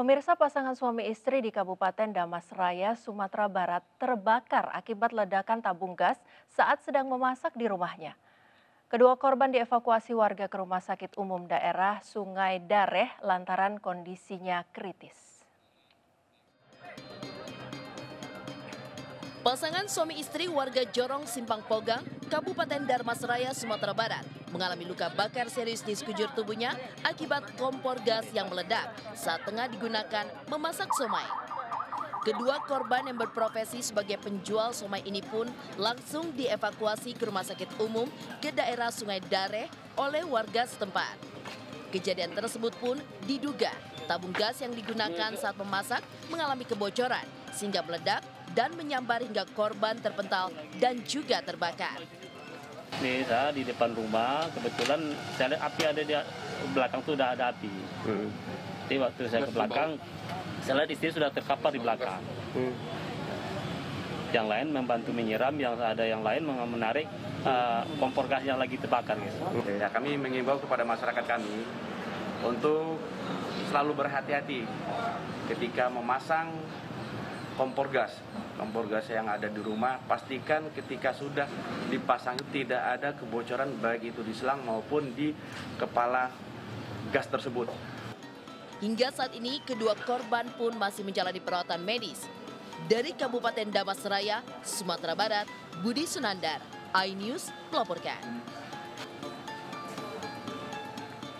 Pemirsa, pasangan suami istri di Kabupaten Dharmasraya, Sumatera Barat terbakar akibat ledakan tabung gas saat sedang memasak di rumahnya. Kedua korban dievakuasi warga ke Rumah Sakit Umum Daerah Sungai Dareh lantaran kondisinya kritis. Pasangan suami istri warga Jorong Simpang Pogang, Kabupaten Dharmasraya, Sumatera Barat mengalami luka bakar serius di sekujur tubuhnya akibat kompor gas yang meledak saat tengah digunakan memasak somai. Kedua korban yang berprofesi sebagai penjual somai ini pun langsung dievakuasi ke Rumah Sakit Umum ke daerah Sungai Dareh oleh warga setempat. Kejadian tersebut pun diduga tabung gas yang digunakan saat memasak mengalami kebocoran sehingga meledak dan menyambar hingga korban terpental dan juga terbakar. Ini saya di depan rumah, kebetulan saya lihat api ada di belakang, tuh udah ada api. Jadi waktu saya ke belakang, saya lihat istri sudah terkapar di belakang. Yang lain membantu menyiram, yang ada yang lain menarik kompor gas yang lagi terbakar. Ya, kami mengimbau kepada masyarakat kami untuk selalu berhati-hati ketika memasang kompor gas yang ada di rumah, pastikan ketika sudah dipasang tidak ada kebocoran baik itu di selang maupun di kepala gas tersebut. Hingga saat ini kedua korban pun masih menjalani perawatan medis. Dari Kabupaten Dharmasraya, Sumatera Barat, Budi Sunandar, iNews melaporkan.